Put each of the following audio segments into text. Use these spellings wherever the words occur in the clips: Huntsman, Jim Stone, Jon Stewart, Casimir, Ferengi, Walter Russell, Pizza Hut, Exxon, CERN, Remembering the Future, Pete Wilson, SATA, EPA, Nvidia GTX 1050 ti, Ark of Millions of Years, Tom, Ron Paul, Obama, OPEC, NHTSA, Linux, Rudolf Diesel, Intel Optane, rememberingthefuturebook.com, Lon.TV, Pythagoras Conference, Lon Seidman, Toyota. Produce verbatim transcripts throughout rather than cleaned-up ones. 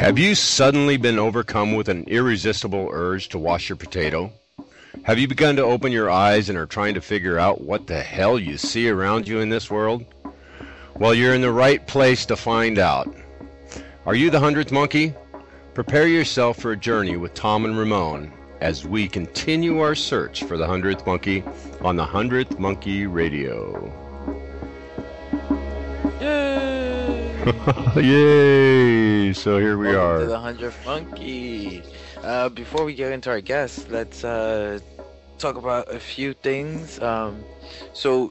Have you suddenly been overcome with an irresistible urge to wash your potato? Have you begun to open your eyes and are trying to figure out what the hell you see around you in this world? Well, you're in the right place to find out. Are you the Hundredth Monkey? Prepare yourself for a journey with Tom and Ramon as we continue our search for the Hundredth Monkey on the Hundredth Monkey Radio. Yay! So here we Welcome are. To the Hundredth Monkey. Uh, before we get into our guests, let's uh, talk about a few things. Um, so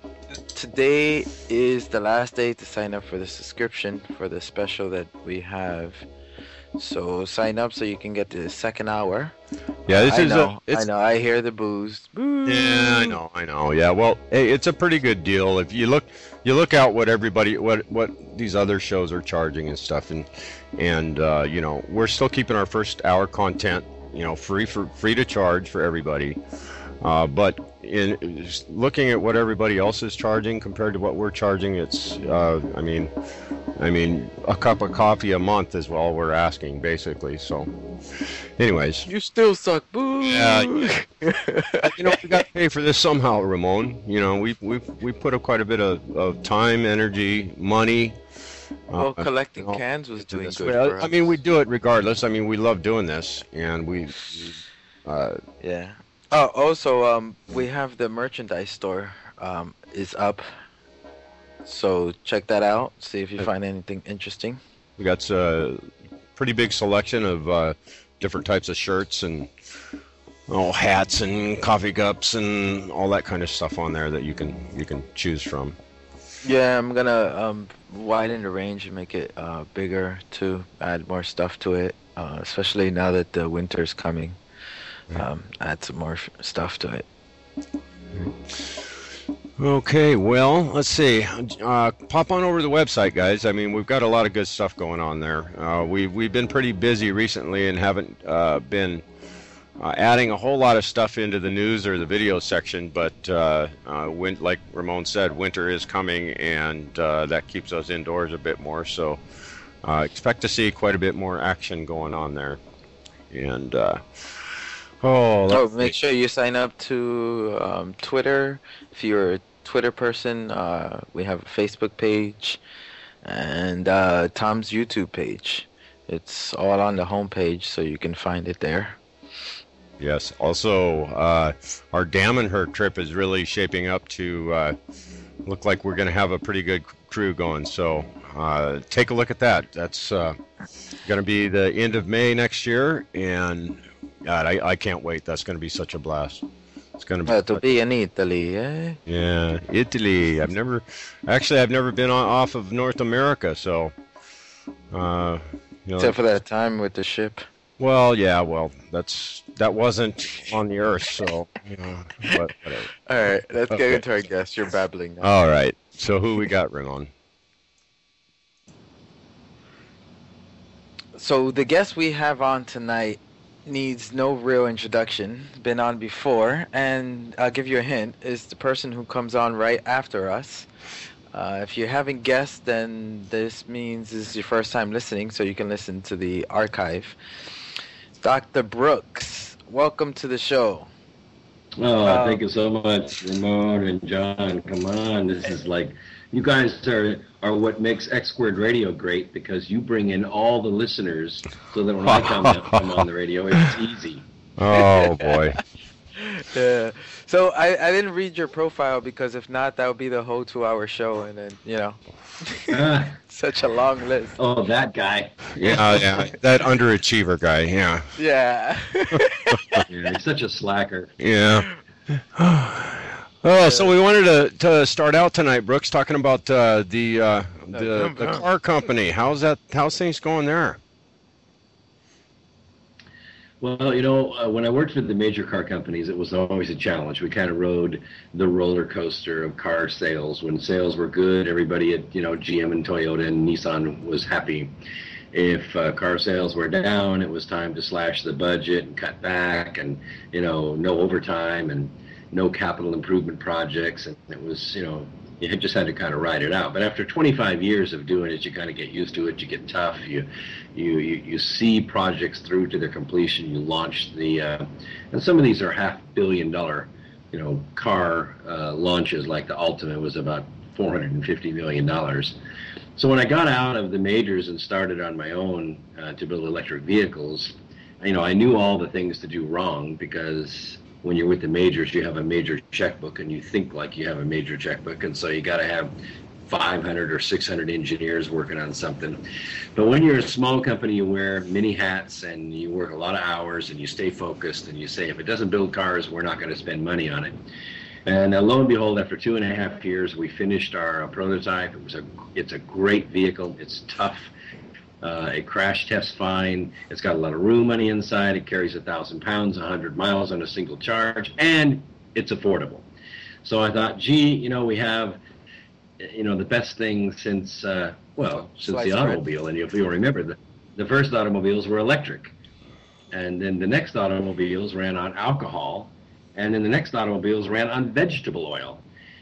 today is the last day to sign up for the subscription for the special that we have. So sign up so you can get the second hour. Yeah, this I is know, a, it's... I know. I hear the boos. Boo. Yeah, I know. I know. Yeah. Well, hey, it's a pretty good deal if you look. You look out what everybody, what what these other shows are charging and stuff, and and uh, you know, we're still keeping our first hour content, you know, free for free to charge for everybody. Uh, but in looking at what everybody else is charging compared to what we're charging, it's uh, I mean, I mean, a cup of coffee a month is all we're asking basically. So, anyways, you still suck, boo. Yeah, you know, we got to pay for this somehow, Ramon. You know, we we we put up quite a bit of, of time, energy, money. Well, uh, collecting you know, cans was doing good. Well, for I us. mean, we do it regardless. I mean, we love doing this, and we, we uh, yeah. Oh, also, um, we have the merchandise store um, is up, so check that out. See if you find anything interesting. We got a pretty big selection of uh, different types of shirts and oh, hats and coffee cups and all that kind of stuff on there that you can you can choose from. Yeah, I'm gonna um, widen the range and make it uh, bigger to add more stuff to it, uh, especially now that the winter's coming. Um, add some more f stuff to it. Okay, well, let's see. Uh, pop on over to the website, guys. I mean, we've got a lot of good stuff going on there. Uh, we've we've been pretty busy recently and haven't uh, been uh, adding a whole lot of stuff into the news or the video section. But uh, uh, when, like Ramon said, winter is coming, and uh, that keeps us indoors a bit more. So uh, expect to see quite a bit more action going on there, and. Uh, Oh, oh make sure you sign up to um, Twitter. If you're a Twitter person, uh, we have a Facebook page and uh, Tom's YouTube page. It's all on the homepage, so you can find it there. Yes. Also, uh, our Dam and Her trip is really shaping up to uh, look like we're going to have a pretty good crew going. So uh, take a look at that. That's uh, going to be the end of May next year, and... God, I, I can't wait. That's going to be such a blast. It's going to be, uh, to be in Italy, eh? Yeah, Italy. I've never, actually, I've never been on, off of North America, so. Uh, you know, Except for that time with the ship. Well, yeah, well, that's that wasn't on the Earth, so. You know, but whatever. All right, let's okay. get into our guest. You're babbling now. All right, so who we got, Ramon? So the guest we have on tonight needs no real introduction, been on before, and I'll give you a hint, is the person who comes on right after us. Uh, if you haven't guessed, then this means this is your first time listening, so you can listen to the archive. Doctor Brooks, welcome to the show. Oh, um, thank you so much, Ramon and John. Come on, this is like, you guys are, are what makes X Squared Radio great, because you bring in all the listeners so that when I come, come on the radio, it's easy. Oh, boy. Yeah. So I, I didn't read your profile, because if not, that would be the whole two-hour show, and then, you know, uh, such a long list. Oh, that guy. Yeah, yeah, that underachiever guy, yeah. Yeah. Yeah, he's such a slacker. Yeah. Oh, so we wanted to, to start out tonight, Brooks, talking about uh, the, uh, the the car company. How's that? How's things going there? Well, you know, uh, when I worked for the major car companies, it was always a challenge. We kind of rode the roller coaster of car sales. When sales were good, everybody at you know G M and Toyota and Nissan was happy. If uh, car sales were down, it was time to slash the budget and cut back, and you know, no overtime and no capital improvement projects, and it was, you know, You just had to kind of ride it out. But after twenty-five years of doing it, you kind of get used to it. You get tough. You, you, you, you see projects through to their completion. You launch the, uh, and some of these are half billion dollar, you know, car uh, launches. Like the Ultima was about four hundred fifty million dollars. So when I got out of the majors and started on my own uh, to build electric vehicles, you know, I knew all the things to do wrong, because when you're with the majors, you have a major checkbook, and you think like you have a major checkbook, and so you got to have five hundred or six hundred engineers working on something. But when you're a small company, you wear many hats, and you work a lot of hours, and you stay focused, and you say, if it doesn't build cars, we're not going to spend money on it. And uh, lo and behold, after two and a half years, we finished our uh, prototype. It was a, it's a great vehicle. It's tough. Uh, it crash tests fine. It's got a lot of room on the inside. It carries a thousand pounds, a hundred miles on a single charge, and it's affordable. So I thought, gee, you know, we have, you know, the best thing since uh, well, since Slice the automobile. Bread. And if you'll remember, the, the first automobiles were electric, and then the next automobiles ran on alcohol. And then the next automobiles ran on vegetable oil.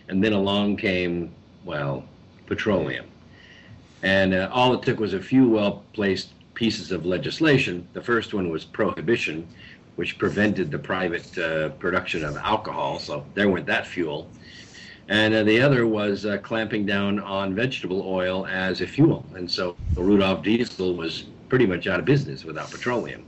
And then along came, well, petroleum. And uh, all it took was a few well-placed pieces of legislation. The first one was prohibition, which prevented the private uh, production of alcohol. So there went that fuel. And uh, the other was uh, clamping down on vegetable oil as a fuel. And so Rudolf Diesel was pretty much out of business without petroleum.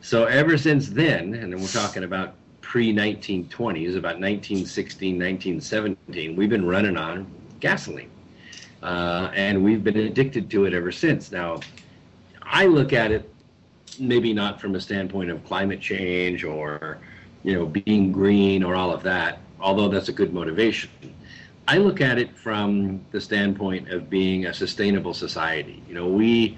So ever since then, and then we're talking about pre nineteen twenties, about nineteen sixteen, nineteen seventeen, we've been running on gasoline. Uh, and we've been addicted to it ever since. Now, I look at it maybe not from a standpoint of climate change or, you know, being green or all of that, although that's a good motivation. I look at it from the standpoint of being a sustainable society. You know, we...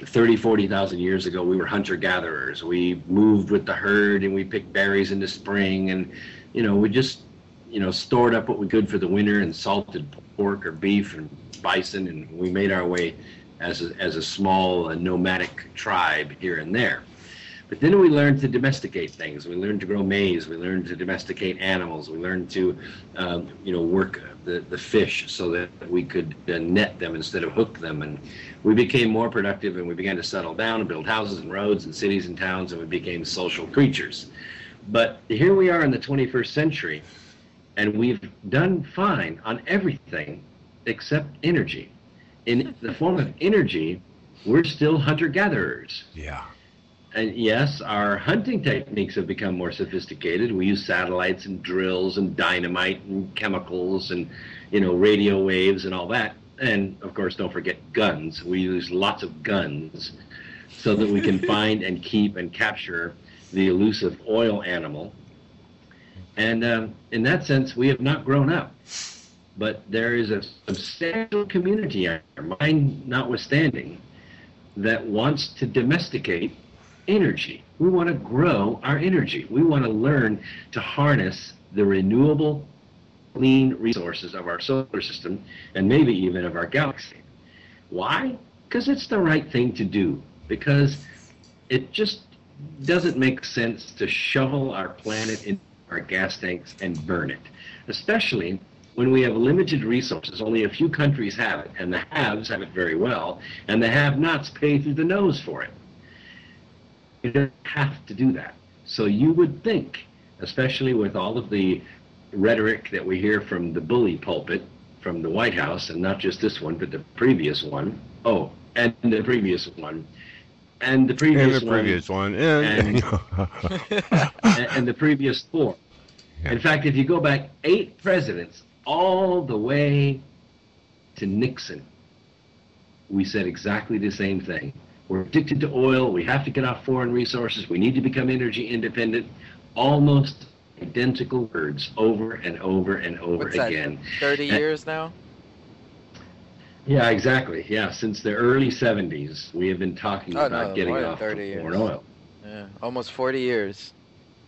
thirty, forty thousand years ago, we were hunter-gatherers. We moved with the herd, and we picked berries in the spring, and, you know, we just, you know, stored up what we could for the winter and salted pork or beef and bison, and we made our way as a, as a small uh, nomadic tribe here and there. But then we learned to domesticate things. We learned to grow maize. We learned to domesticate animals. We learned to, um, you know, work the, the fish so that we could uh, net them instead of hook them. And we became more productive, and we began to settle down and build houses and roads and cities and towns, and we became social creatures. But here we are in the twenty-first century, and we've done fine on everything except energy. In the form of energy, we're still hunter-gatherers. Yeah. And yes, our hunting techniques have become more sophisticated. We use satellites and drills and dynamite and chemicals and, you know, radio waves and all that. And, of course, don't forget guns. We use lots of guns so that we can find and keep and capture the elusive oil animal. And um, in that sense, we have not grown up. But there is a substantial community out there, mine notwithstanding, that wants to domesticate energy. We want to grow our energy. We want to learn to harness the renewable, clean resources of our solar system and maybe even of our galaxy. Why? Because it's the right thing to do. Because it just doesn't make sense to shovel our planet into our gas tanks and burn it, especially when we have limited resources. Only a few countries have it, and the haves have it very well, and the have-nots pay through the nose for it. You don't have to do that. So you would think, especially with all of the rhetoric that we hear from the bully pulpit from the White House, and not just this one, but the previous one. Oh, and the previous one. And the previous one. And the previous one. one. And, and, and the previous four. Yeah. In fact, if you go back eight presidents all the way to Nixon, we said exactly the same thing. We're addicted to oil. We have to get off foreign resources. We need to become energy independent. Almost identical words over and over and over What's again. That, thirty years now? Yeah, exactly. Yeah, since the early seventies, we have been talking oh, about no, getting off foreign oil. Yeah, almost forty years.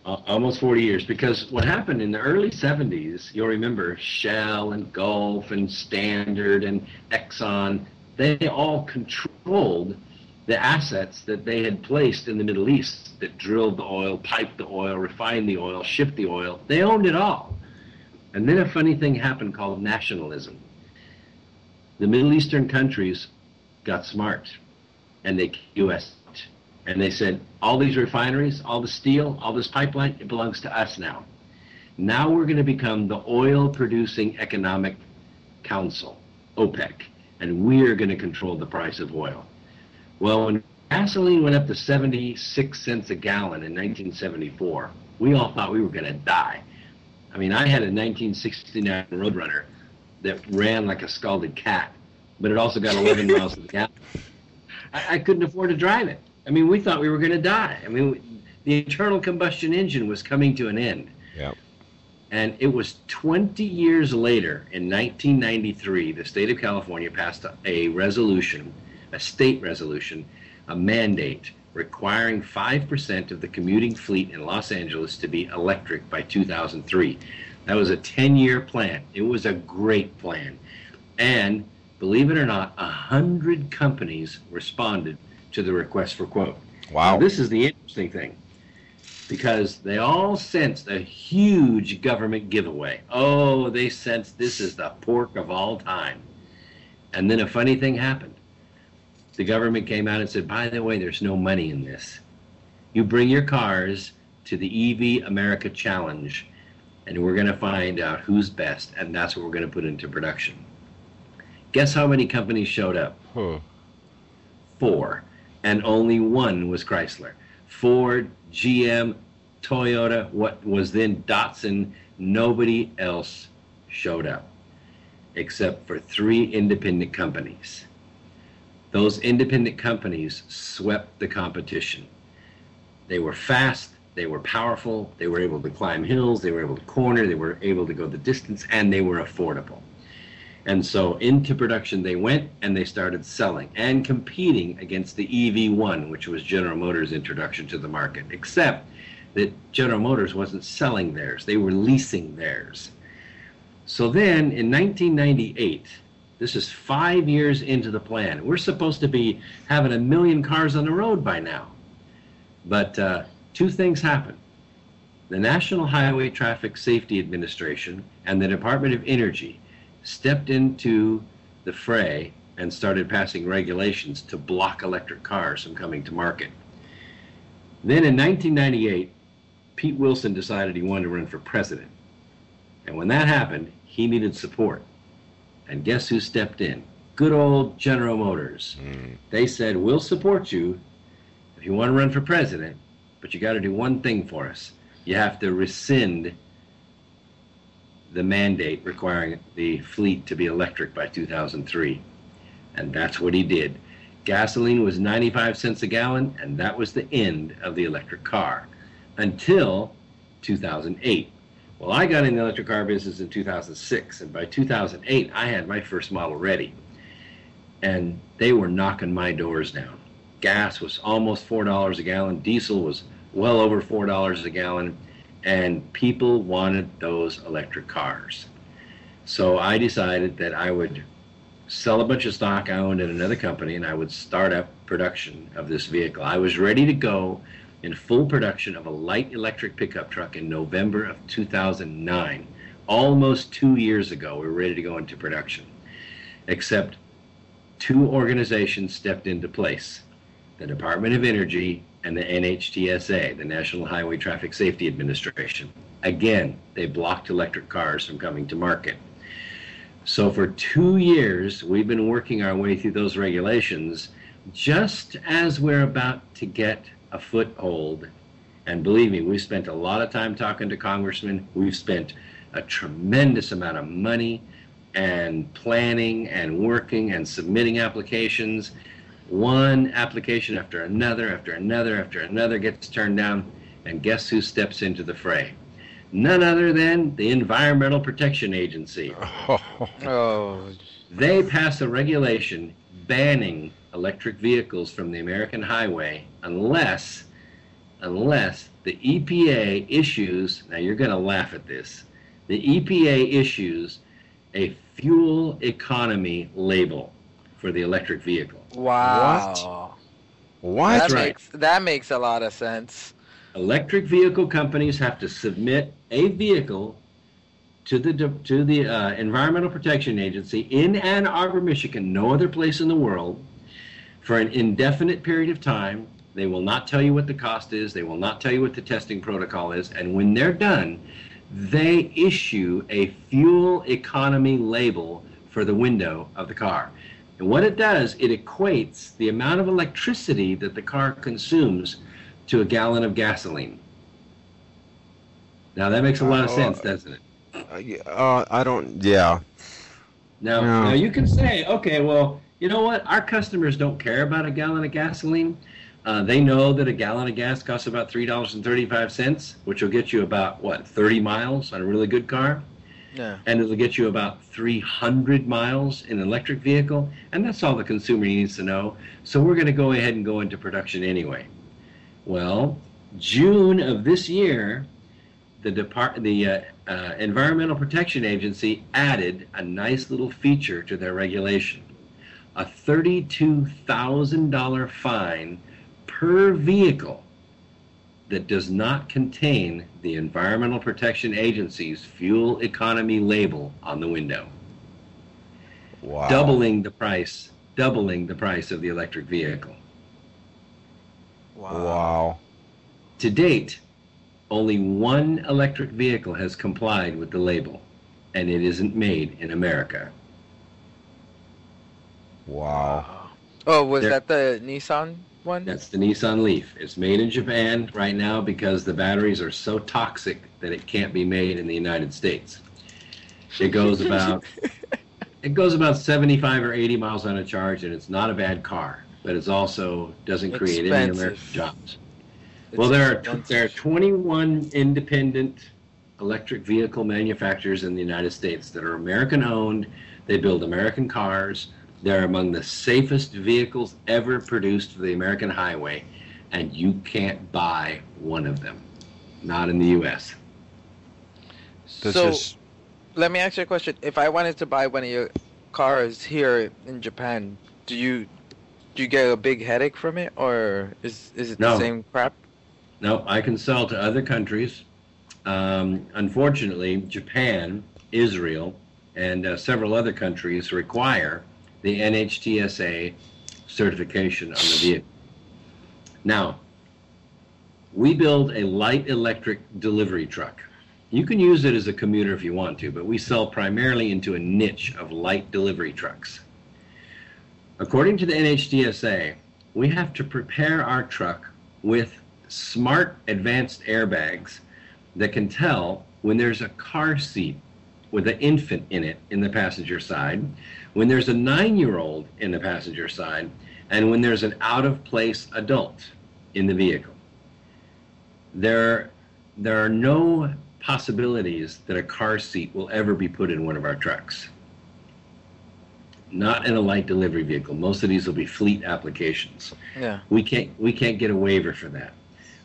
Uh, almost forty years, because what happened in the early seventies, you'll remember Shell and Gulf and Standard and Exxon, they all controlled the assets that they had placed in the Middle East that drilled the oil, piped the oil, refined the oil, shipped the oil. They owned it all. And then a funny thing happened called nationalism. The Middle Eastern countries got smart, and they U S and they said, all these refineries, all the steel, all this pipeline, it belongs to us now. Now we're going to become the oil-producing economic council, OPEC, and we're going to control the price of oil. Well, when gasoline went up to seventy-six cents a gallon in nineteen seventy-four, we all thought we were going to die. I mean, I had a nineteen sixty-nine Roadrunner that ran like a scalded cat, but it also got eleven miles to the gallon. I, I couldn't afford to drive it. I mean, we thought we were going to die. I mean, the internal combustion engine was coming to an end. Yep. And it was twenty years later, in nineteen ninety-three, the state of California passed a resolution, a state resolution, a mandate requiring five percent of the commuting fleet in Los Angeles to be electric by two thousand three. That was a ten-year plan. It was a great plan. And believe it or not, one hundred companies responded to the request for quote. Wow. Now, this is the interesting thing, because they all sensed a huge government giveaway. Oh, they sensed this is the pork of all time. And then a funny thing happened. The government came out and said, by the way, there's no money in this. You bring your cars to the E V America Challenge, and we're going to find out who's best, and that's what we're going to put into production. Guess how many companies showed up? Huh. Four. And only one was Chrysler. Ford, G M, Toyota, what was then Datsun, nobody else showed up except for three independent companies. Those independent companies swept the competition. They were fast, they were powerful, they were able to climb hills, they were able to corner, they were able to go the distance, and they were affordable. And so into production they went, and they started selling and competing against the E V one, which was General Motors' introduction to the market, except that General Motors wasn't selling theirs. They were leasing theirs. So then in nineteen ninety-eight, this is five years into the plan. We're supposed to be having a million cars on the road by now. But uh, two things happened. The National Highway Traffic Safety Administration and the Department of Energy stepped into the fray and started passing regulations to block electric cars from coming to market. Then in nineteen ninety-eight, Pete Wilson decided he wanted to run for president. And when that happened, he needed support. And guess who stepped in? Good old General Motors. Mm. They said, we'll support you if you want to run for president, but you got to do one thing for us. You have to rescind the mandate requiring the fleet to be electric by two thousand three. And that's what he did. Gasoline was ninety-five cents a gallon, and that was the end of the electric car until two thousand eight. Well, I got in the electric car business in two thousand six, and by two thousand eight, I had my first model ready. And they were knocking my doors down. Gas was almost four dollars a gallon. Diesel was well over four dollars a gallon. And people wanted those electric cars. So I decided that I would sell a bunch of stock I owned in another company, and I would start up production of this vehicle. I was ready to go in full production of a light electric pickup truck in November of two thousand nine. Almost two years ago, we were ready to go into production, except two organizations stepped into place, the Department of Energy and the N H T S A, the National Highway Traffic Safety Administration. Again, they blocked electric cars from coming to market. So for two years, we've been working our way through those regulations just as we're about to get a foothold. And believe me, we've spent a lot of time talking to congressmen. We've spent a tremendous amount of money and planning and working and submitting applications. One application after another, after another, after another gets turned down, and guess who steps into the fray? None other than the Environmental Protection Agency. Oh. Oh. They pass a regulation banning electric vehicles from the American highway unless, unless the E P A issues, now you're going to laugh at this, the E P A issues a fuel economy label for the electric vehicle. Wow. What? What? That, right. makes, that makes a lot of sense. Electric vehicle companies have to submit a vehicle to the to the uh, Environmental Protection Agency in Ann Arbor, Michigan, no other place in the world, for an indefinite period of time. They will not tell you what the cost is. They will not tell you what the testing protocol is. And when they're done, they issue a fuel economy label for the window of the car. And what it does, it equates the amount of electricity that the car consumes to a gallon of gasoline. Now, that makes a lot of sense, doesn't it? Uh, uh, I don't, yeah. Now, no. Now, you can say, okay, well, you know what? Our customers don't care about a gallon of gasoline. Uh, they know that a gallon of gas costs about three dollars and thirty-five cents, which will get you about, what, thirty miles on a really good car? Yeah. And it'll get you about three hundred miles in an electric vehicle, and that's all the consumer needs to know. So we're going to go ahead and go into production anyway. Well, June of this year, the, Depart the uh, uh, Environmental Protection Agency added a nice little feature to their regulation, a thirty-two thousand dollar fine per vehicle that does not contain the Environmental Protection Agency's fuel economy label on the window. Wow. Doubling the price, doubling the price of the electric vehicle. Wow. Wow. To date, only one electric vehicle has complied with the label, and it isn't made in America. Wow. Oh, was They're, that the Nissan? One? That's the Nissan Leaf. It's made in Japan right now because the batteries are so toxic that it can't be made in the United States. It goes about it goes about seventy-five or eighty miles on a charge, and it's not a bad car, but it's also doesn't create expensive. Any American jobs. It's well, there are there are twenty-one independent electric vehicle manufacturers in the United States that are American owned. They build American cars. They're among the safest vehicles ever produced for the American highway, and you can't buy one of them, not in the U S. This so, is... let me ask you a question. If I wanted to buy one of your cars here in Japan, do you do you get a big headache from it, or is is it no. the same crap? No, I can sell to other countries. Um, unfortunately, Japan, Israel, and uh, several other countries require the N H T S A certification on the vehicle. Now, we build a light electric delivery truck. You can use it as a commuter if you want to, but we sell primarily into a niche of light delivery trucks. According to the N H T S A, we have to prepare our truck with smart advanced airbags that can tell when there's a car seat with an infant in it in the passenger side, when there's a nine-year-old in the passenger side, and when there's an out-of-place adult in the vehicle. There, there are no possibilities that a car seat will ever be put in one of our trucks. Not in a light delivery vehicle. Most of these will be fleet applications. Yeah. We can't, we can't get a waiver for that.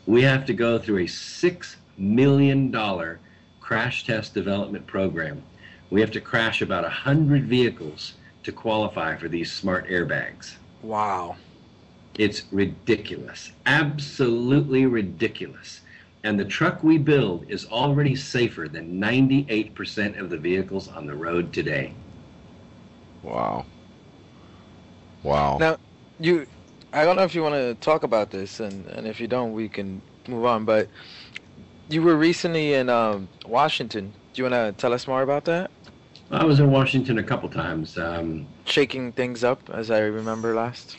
We have to go through a six million dollar crash test development program. We have to crash about one hundred vehicles to qualify for these smart airbags. Wow. It's ridiculous. Absolutely ridiculous. And the truck we build is already safer than ninety-eight percent of the vehicles on the road today. Wow. Wow. Now, you, I don't know if you want to talk about this, and, and if you don't, we can move on, but you were recently in um, Washington. Do you want to tell us more about that? I was in Washington a couple times. Um, Shaking things up, as I remember last.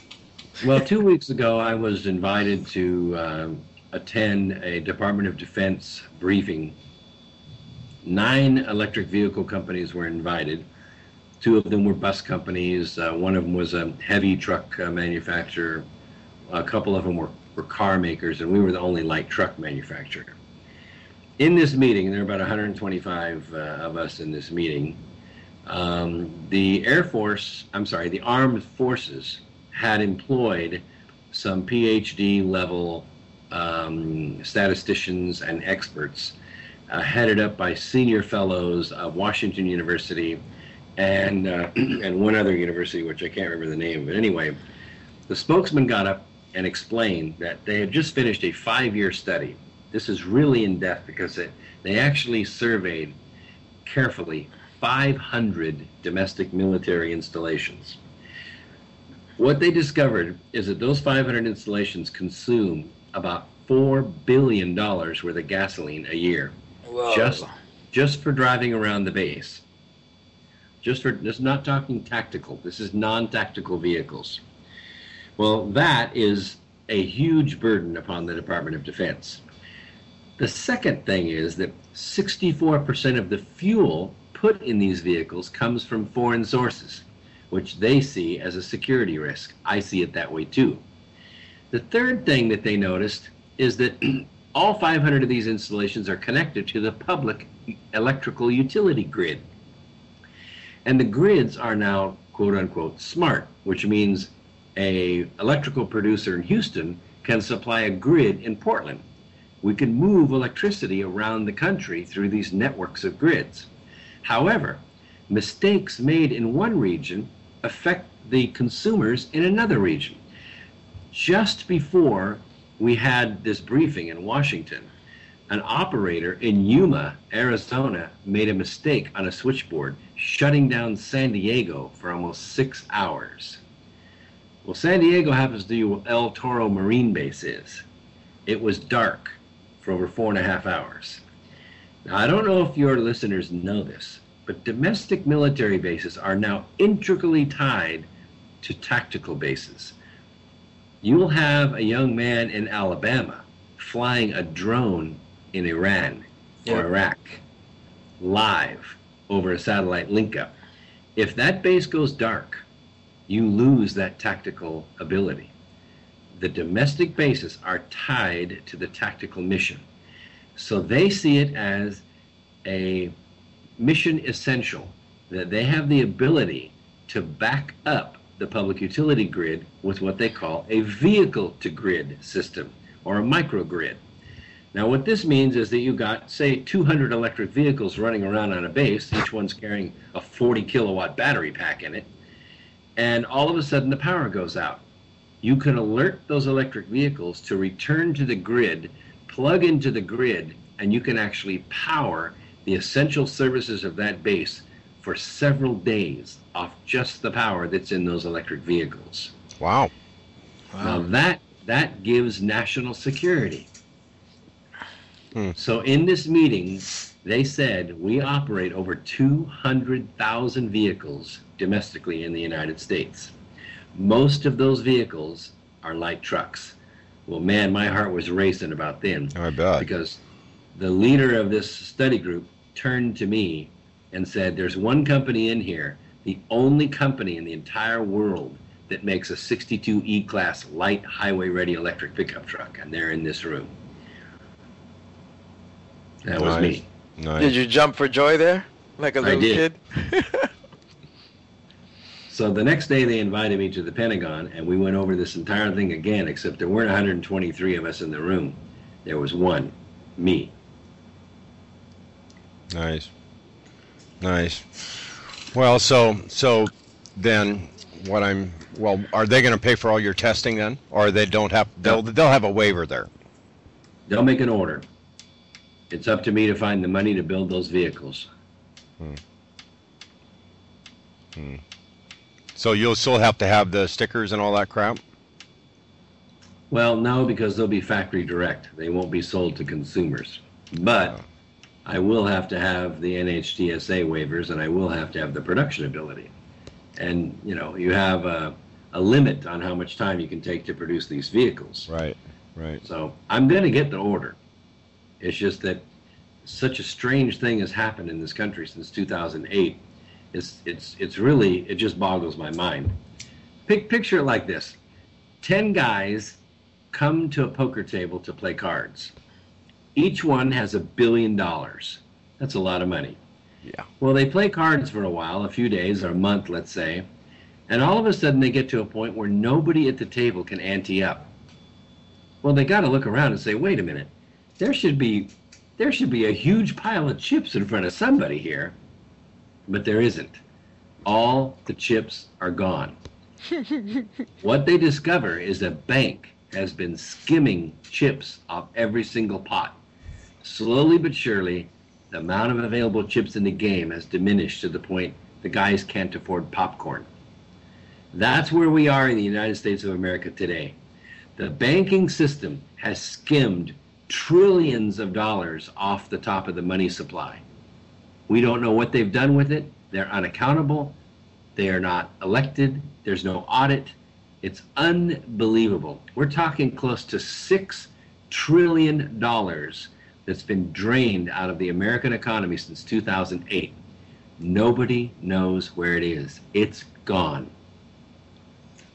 Well, two weeks ago, I was invited to uh, attend a Department of Defense briefing. Nine electric vehicle companies were invited. Two of them were bus companies. Uh, one of them was a heavy truck uh, manufacturer. A couple of them were, were car makers, and we were the only light truck manufacturer. In this meeting, there are about one hundred twenty-five uh, of us in this meeting, um, the Air Force, I'm sorry, the Armed Forces had employed some PhD level um, statisticians and experts uh, headed up by senior fellows of Washington University and, uh, and one other university, which I can't remember the name, but anyway, the spokesman got up and explained that they had just finished a five-year study. This is really in depth because it, they actually surveyed carefully five hundred domestic military installations. What they discovered is that those five hundred installations consume about four billion dollars worth of gasoline a year. Whoa. Just, just for driving around the base. Just for, this is not talking tactical. This is non-tactical vehicles. Well, that is a huge burden upon the Department of Defense. The second thing is that sixty-four percent of the fuel put in these vehicles comes from foreign sources, which they see as a security risk. I see it that way too. The third thing that they noticed is that all five hundred of these installations are connected to the public electrical utility grid. And the grids are now, quote unquote, smart, which means a electrical producer in Houston can supply a grid in Portland. We can move electricity around the country through these networks of grids. However, mistakes made in one region affect the consumers in another region. Just before we had this briefing in Washington, an operator in Yuma, Arizona, made a mistake on a switchboard, shutting down San Diego for almost six hours. Well, San Diego happens to be where El Toro Marine Base is. It was dark for over four and a half hours. Now, I don't know if your listeners know this, but domestic military bases are now intricately tied to tactical bases. You'll have a young man in Alabama flying a drone in Iran or yeah. Iraq live over a satellite link-up. If that base goes dark, you lose that tactical ability. The domestic bases are tied to the tactical mission. So they see it as a mission essential, that they have the ability to back up the public utility grid with what they call a vehicle-to-grid system, or a microgrid. Now what this means is that you got, say, two hundred electric vehicles running around on a base, each one's carrying a forty kilowatt battery pack in it, and all of a sudden the power goes out. You can alert those electric vehicles to return to the grid, plug into the grid, and you can actually power the essential services of that base for several days off just the power that's in those electric vehicles. Wow. Wow. Now that, that gives national security. Hmm. So in this meeting, they said we operate over two hundred thousand vehicles domestically in the United States. Most of those vehicles are light trucks. Well, man, my heart was racing about then. Oh, I bet. Because the leader of this study group turned to me and said, there's one company in here, the only company in the entire world that makes a sixty-two E-Class light highway-ready electric pickup truck, and they're in this room. That nice. was me. Nice. Did you jump for joy there, like a little I did. kid? So the next day they invited me to the Pentagon, and we went over this entire thing again, except there weren't one hundred twenty-three of us in the room. There was one, me. Nice. Nice. Well, so so then what I'm well, are they going to pay for all your testing then, or they don't have? They'll they'll have a waiver there. They'll make an order. It's up to me to find the money to build those vehicles. Hmm. Hmm. So you'll still have to have the stickers and all that crap? Well, no, because they'll be factory direct. They won't be sold to consumers. But oh. I will have to have the N H T S A waivers, and I will have to have the production ability. And, you know, you have a, a limit on how much time you can take to produce these vehicles. Right, right. So I'm going to get the order. It's just that such a strange thing has happened in this country since two thousand eight. It's, it's, it's really, it just boggles my mind. Pic- picture it like this. Ten guys come to a poker table to play cards. Each one has a billion dollars. That's a lot of money. Yeah. Well, they play cards for a while, a few days or a month, let's say, and all of a sudden they get to a point where nobody at the table can ante up. Well, they got to look around and say, wait a minute. There should be, there should be a huge pile of chips in front of somebody here, but there isn't. All the chips are gone. What they discover is a bank has been skimming chips off every single pot. Slowly but surely, the amount of available chips in the game has diminished to the point the guys can't afford popcorn. That's where we are in the United States of America today. The banking system has skimmed trillions of dollars off the top of the money supply. We don't know what they've done with it. They're unaccountable. They are not elected. There's no audit. It's unbelievable. We're talking close to six trillion dollars that's been drained out of the American economy since two thousand eight. Nobody knows where it is. It's gone.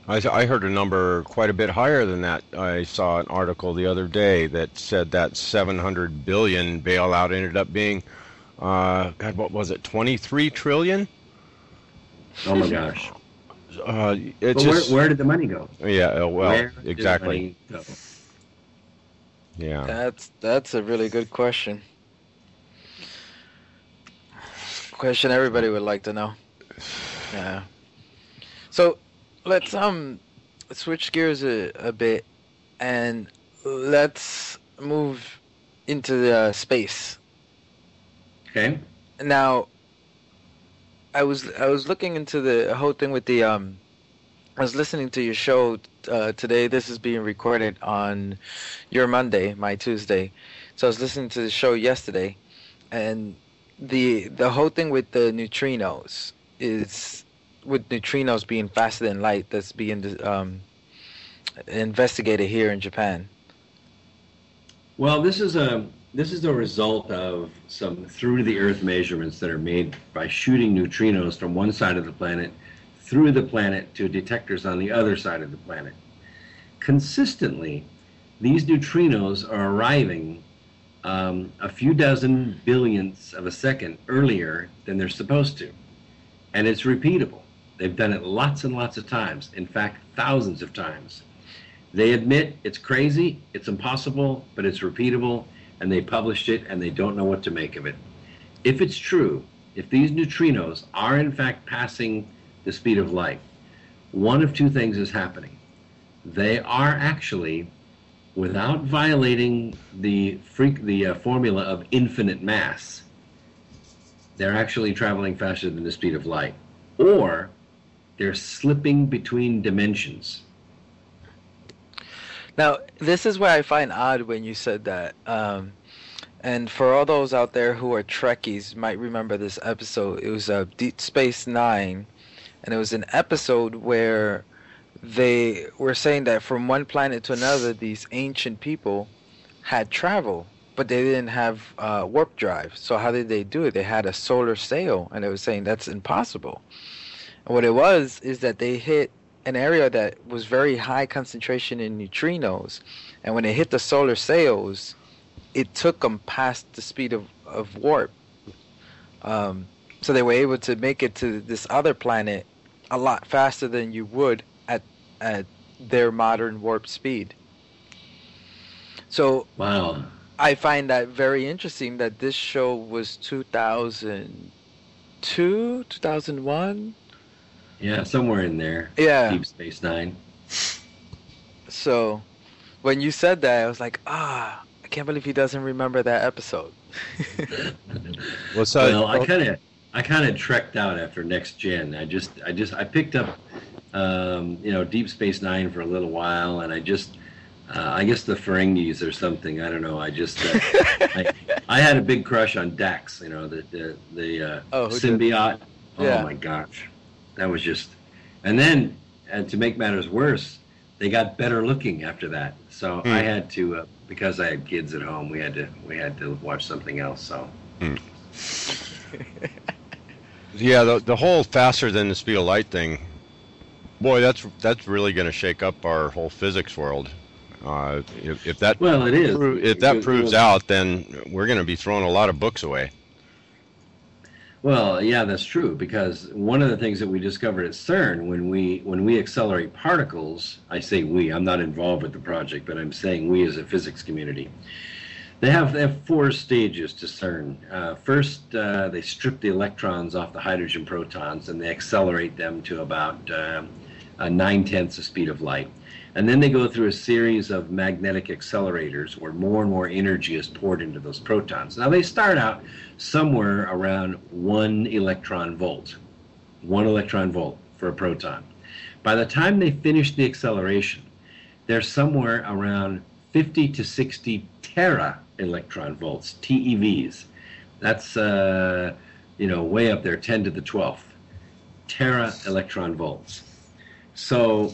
I, I heard a number quite a bit higher than that. I saw an article the other day that said that seven hundred billion dollars bailout ended up being, uh, God, what was it, twenty-three trillion dollars? Oh, my gosh. Uh, it's but where, just, where did the money go? Yeah, well, where exactly. Did the money go? Yeah. That's that's a really good question. Question everybody would like to know. Yeah. So let's um switch gears a, a bit and let's move into the uh, space. Okay. Now, I was I was looking into the whole thing with the um I was listening to your show uh, today. This is being recorded on your Monday, my Tuesday. So I was listening to the show yesterday, and the the whole thing with the neutrinos is with neutrinos being faster than light that's being um, investigated here in Japan. Well, this is a This is the result of some through-the-earth measurements that are made by shooting neutrinos from one side of the planet through the planet to detectors on the other side of the planet. Consistently, these neutrinos are arriving um, a few dozen billionths of a second earlier than they're supposed to. And it's repeatable. They've done it lots and lots of times, in fact, thousands of times. They admit it's crazy, it's impossible, but it's repeatable. And they published it, and they don't know what to make of it. If it's true, if these neutrinos are in fact passing the speed of light, one of two things is happening. They are actually, without violating the freak, the uh, formula of infinite mass, they're actually traveling faster than the speed of light. Or they're slipping between dimensions. Now, this is where I find odd when you said that. Um, and for all those out there who are Trekkies, might remember this episode. It was uh, Deep Space Nine, and it was an episode where they were saying that from one planet to another, these ancient people had travel, but they didn't have uh, warp drive. So how did they do it? They had a solar sail, and they were saying that's impossible. And what it was is that they hit an area that was very high concentration in neutrinos, and when it hit the solar sails, it took them past the speed of, of warp. Um, so they were able to make it to this other planet a lot faster than you would at at their modern warp speed. So wow. I find that very interesting that this show was two thousand two, two thousand one. Yeah, somewhere in there. Yeah. Deep Space Nine. So, when you said that, I was like, ah, I can't believe he doesn't remember that episode. What's up? Well, I kind of, I kind of trekked out after Next Gen. I just, I just, I picked up, um, you know, Deep Space Nine for a little while, and I just, uh, I guess the Ferengis or something. I don't know. I just, uh, I, I had a big crush on Dax. You know, the the the uh, oh, symbiote. Oh yeah. My gosh. That was just, and then, and to make matters worse, they got better looking after that. So mm. I had to, uh, because I had kids at home, we had to, we had to watch something else. So, mm. yeah, the the whole faster than the speed of light thing, boy, that's that's really going to shake up our whole physics world. Uh, if, if that well, it is. Pro if that it, proves it out, then we're going to be throwing a lot of books away. Well, yeah, that's true, because one of the things that we discovered at CERN when we when we accelerate particles, I say we, I'm not involved with the project, but I'm saying we as a physics community, they have, they have four stages to CERN. Uh, first, uh, they strip the electrons off the hydrogen protons, and they accelerate them to about uh, a nine-tenths the speed of light. And then they go through a series of magnetic accelerators where more and more energy is poured into those protons. Now, they start out somewhere around one electron volt, one electron volt for a proton. By the time they finish the acceleration, they're somewhere around fifty to sixty tera electron volts, T E Vs. That's, uh, you know, way up there, ten to the twelfth, tera electron volts. So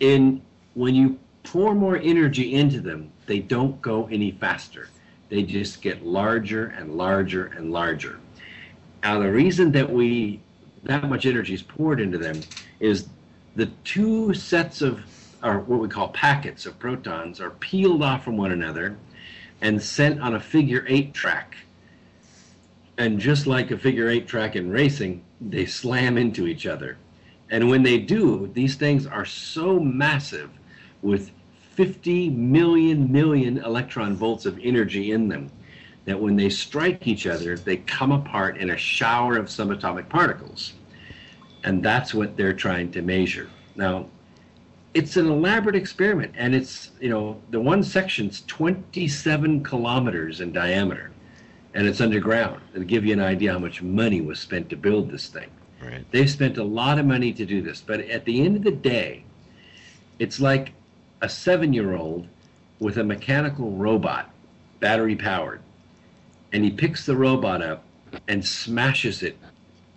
in, when you pour more energy into them, they don't go any faster. They just get larger and larger and larger. Now, the reason that we, that much energy is poured into them is the two sets of, or what we call packets of protons, are peeled off from one another and sent on a figure eight track. And just like a figure eight track in racing, they slam into each other. And when they do, these things are so massive with fifty million million electron volts of energy in them that when they strike each other, they come apart in a shower of subatomic particles. And that's what they're trying to measure. Now, it's an elaborate experiment, and it's, you know, the one section's twenty-seven kilometers in diameter. And it's underground. It'll give you an idea how much money was spent to build this thing. Right. They spent a lot of money to do this. But at the end of the day, it's like a seven-year-old with a mechanical robot, battery-powered. And he picks the robot up and smashes it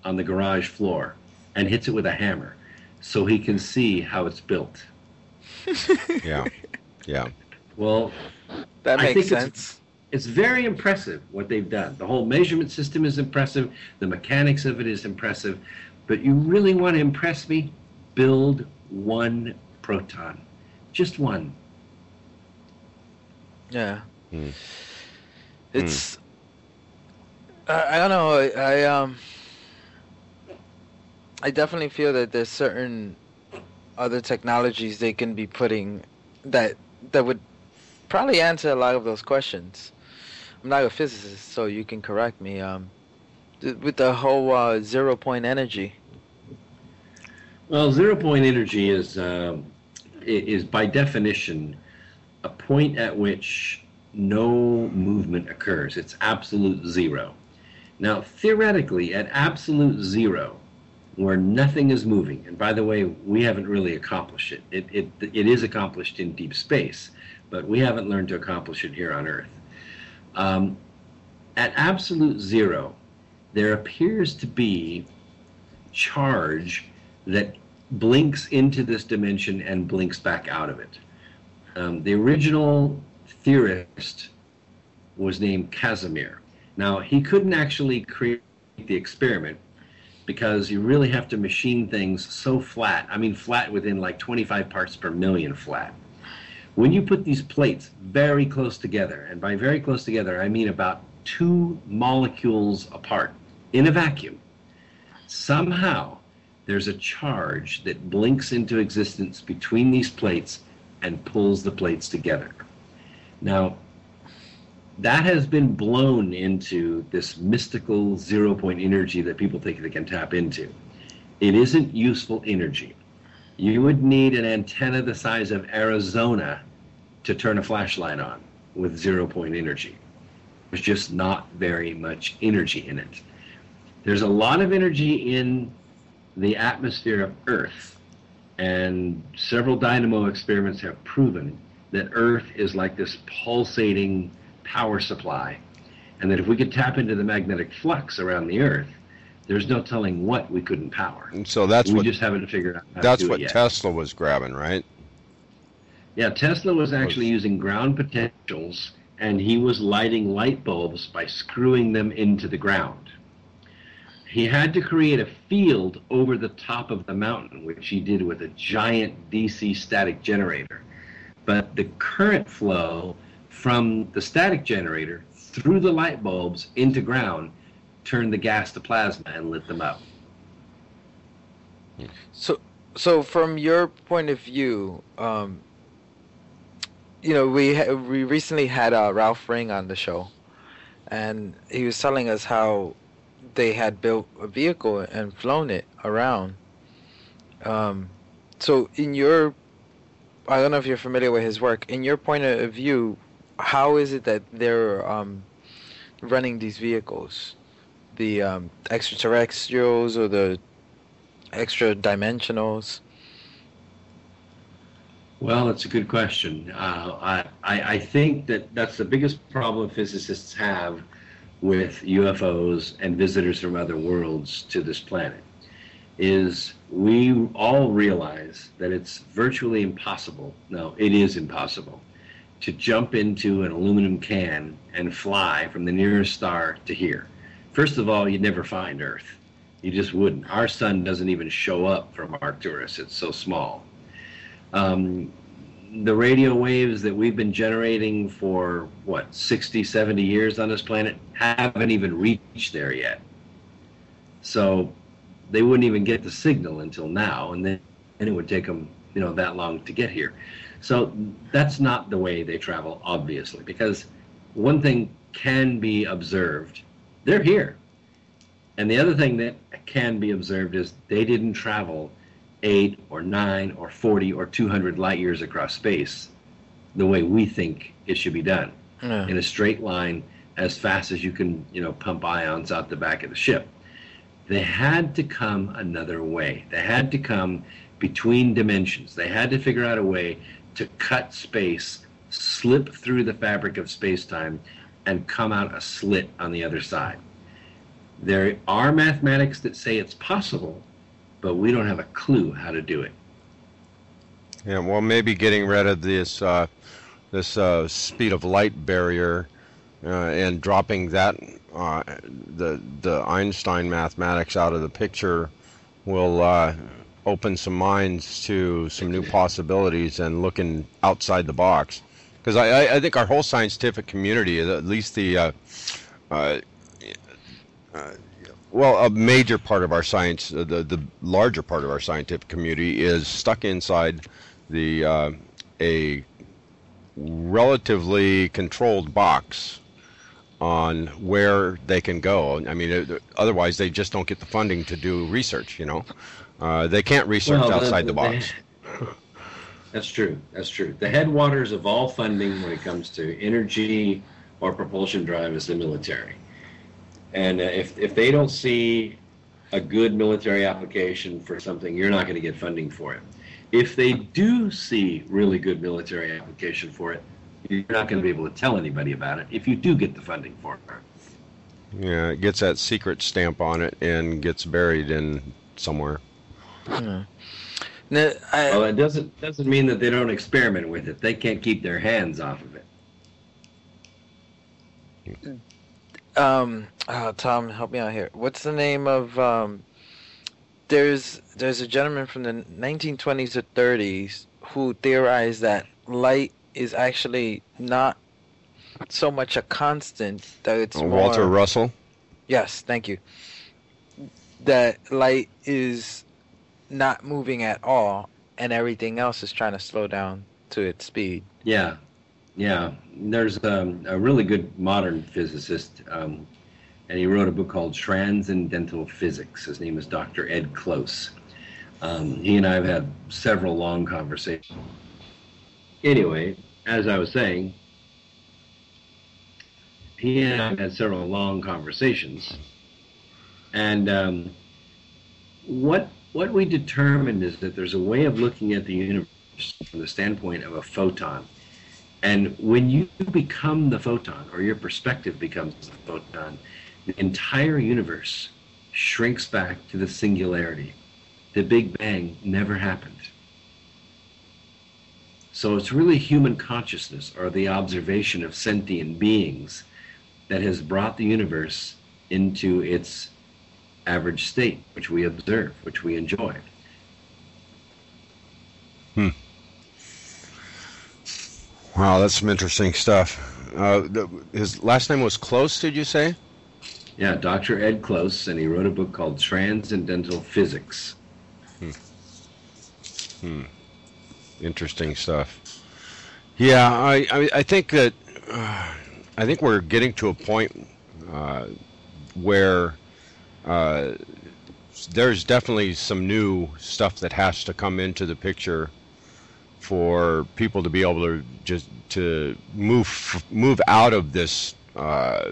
on the garage floor and hits it with a hammer so he can see how it's built. Yeah, yeah. Well, that makes I think sense. It's, It's very impressive what they've done. The whole measurement system is impressive. The mechanics of it is impressive. But you really want to impress me? Build one proton. Just one. Yeah. Mm. It's... Mm. I, I don't know. I, I, um, I definitely feel that there's certain other technologies they can be putting that that would probably answer a lot of those questions. I'm not a physicist, so you can correct me. Um, with the whole uh, zero-point energy. Well, zero-point energy is uh, is by definition a point at which no movement occurs. It's absolute zero. Now, theoretically, at absolute zero, where nothing is moving, and by the way, we haven't really accomplished it. It it it is accomplished in deep space, but we haven't learned to accomplish it here on Earth. Um, at absolute zero, there appears to be charge that blinks into this dimension and blinks back out of it. Um, the original theorist was named Casimir. Now, he couldn't actually create the experiment because you really have to machine things so flat. I mean, flat within like twenty-five parts per million flat. When you put these plates very close together, and by very close together, I mean about two molecules apart in a vacuum, somehow there's a charge that blinks into existence between these plates and pulls the plates together. Now, that has been blown into this mystical zero-point energy that people think they can tap into. It isn't useful energy. You would need an antenna the size of Arizona to turn a flashlight on with zero-point energy. There's just not very much energy in it. There's a lot of energy in the atmosphere of Earth, and several dynamo experiments have proven that Earth is like this pulsating power supply, and that if we could tap into the magnetic flux around the Earth, there's no telling what we couldn't power. And so that's we what, just haven't figured out how that's to do what it yet. Tesla was grabbing, right? Yeah, Tesla was actually was. using ground potentials, and he was lighting light bulbs by screwing them into the ground. He had to create a field over the top of the mountain, which he did with a giant D C static generator. But the current flow from the static generator through the light bulbs into ground turn the gas to plasma and lit them up. So, so from your point of view, um, you know, we ha we recently had uh, Ralph Ring on the show, and he was telling us how they had built a vehicle and flown it around. Um, so, in your I don't know if you're familiar with his work. In your point of view, how is it that they're um, running these vehicles? The um, extraterrestrials or the extra dimensionals? Well, it's a good question. Uh, I, I think that that's the biggest problem physicists have with U F Os and visitors from other worlds to this planet, is we all realize that it's virtually impossible, no, it is impossible, to jump into an aluminum can and fly from the nearest star to here. First of all, you'd never find Earth. You just wouldn't. Our sun doesn't even show up from Arcturus. It's so small. Um, the radio waves that we've been generating for, what, sixty, seventy years on this planet haven't even reached there yet. So they wouldn't even get the signal until now, and then and it would take them, you know, that long to get here. So that's not the way they travel, obviously, because one thing can be observed, they're here. And the other thing that can be observed is they didn't travel eight or nine or forty or two hundred light years across space the way we think it should be done, no. in a straight line as fast as you can, you know, pump ions out the back of the ship. They had to come another way. They had to come between dimensions. They had to figure out a way to cut space, slip through the fabric of space-time, and come out a slit on the other side. There are mathematics that say it's possible, but we don't have a clue how to do it. Yeah, well, maybe getting rid of this uh, this uh, speed of light barrier uh, and dropping that uh, the the Einstein mathematics out of the picture will uh, open some minds to some new possibilities and looking outside the box. Because I I think our whole scientific community, at least the uh, uh, uh, well, a major part of our science, the, the larger part of our scientific community, is stuck inside the uh, a relatively controlled box on where they can go. I mean, it, otherwise they just don't get the funding to do research, you know. Uh, they can't research well, outside the, the box. They, that's true. That's true. The headwaters of all funding when it comes to energy or propulsion drive is the military. And if, if they don't see a good military application for something, you're not going to get funding for it. If they do see really good military application for it, you're not going to be able to tell anybody about it if you do get the funding for it. Yeah, it gets that secret stamp on it and gets buried in somewhere. Yeah. Now, I, well, it doesn't, doesn't mean that they don't experiment with it. They can't keep their hands off of it. Yeah. Um, oh, Tom, help me out here. What's the name of, um, there's, there's a gentleman from the nineteen twenties to thirties who theorized that light is actually not so much a constant, that it's more... Walter Russell? Yes, thank you. That light is not moving at all, and everything else is trying to slow down to its speed. Yeah. Yeah, there's um, a really good modern physicist, um, and he wrote a book called Transcendental Physics. His name is Doctor Ed Close. Um, he and I have had several long conversations. Anyway, as I was saying, he and I have had several long conversations, and um, what what we determined is that there's a way of looking at the universe from the standpoint of a photon. And when you become the photon, or your perspective becomes the photon, the entire universe shrinks back to the singularity. The Big Bang never happened. So it's really human consciousness, or the observation of sentient beings, that has brought the universe into its average state, which we observe, which we enjoy. Hmm. Wow, that's some interesting stuff. Uh, the, his last name was Close, did you say? Yeah, Doctor Ed Close, and he wrote a book called Transcendental Physics. Hmm. Hmm. Interesting stuff. Yeah, I, I, I think that uh, I think we're getting to a point uh, where uh, there's definitely some new stuff that has to come into the picture for people to be able to just to move move out of this uh,